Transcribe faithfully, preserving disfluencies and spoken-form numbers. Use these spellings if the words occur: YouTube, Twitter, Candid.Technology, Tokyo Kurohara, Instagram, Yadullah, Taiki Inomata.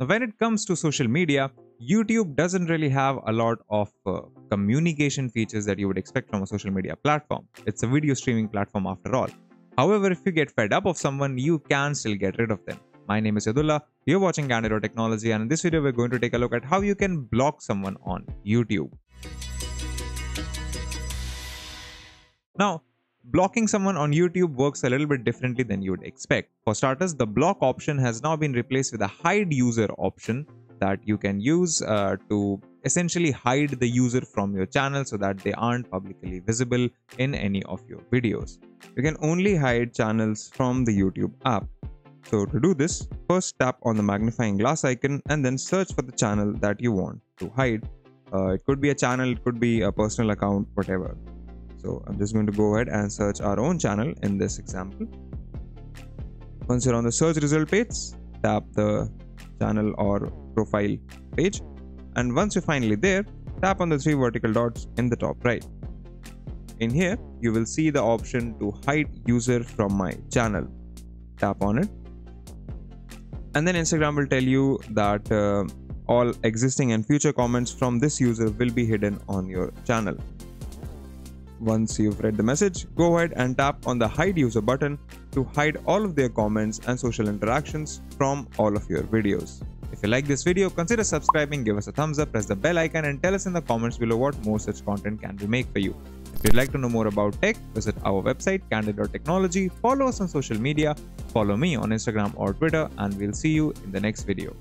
Now, when it comes to social media, YouTube doesn't really have a lot of uh, communication features that you would expect from a social media platform. It's a video streaming platform after all. However, if you get fed up of someone, you can still get rid of them. My name is Yadullah, you're watching Candidate Technology, and in this video, we're going to take a look at how you can block someone on YouTube. Now, blocking someone on YouTube works a little bit differently than you would expect. For starters, the block option has now been replaced with a hide user option that you can use uh, to essentially hide the user from your channel so that they aren't publicly visible in any of your videos. You can only hide channels from the YouTube app. So to do this, first tap on the magnifying glass icon and then search for the channel that you want to hide. Uh, it could be a channel, it could be a personal account, whatever. So I'm just going to go ahead and search our own channel in this example. Once you're on the search result page, tap the channel or profile page. And once you're finally there, tap on the three vertical dots in the top right. In here, you will see the option to hide user from my channel. Tap on it. And then Instagram will tell you that uh, all existing and future comments from this user will be hidden on your channel. Once you've read the message, go ahead and tap on the hide user button to hide all of their comments and social interactions from all of your videos. If you like this video, consider subscribing, give us a thumbs up, press the bell icon, and tell us in the comments below what more such content can we make for you. If you'd like to know more about tech, visit our website candid dot technology, follow us on social media, follow me on Instagram or Twitter, and we'll see you in the next video.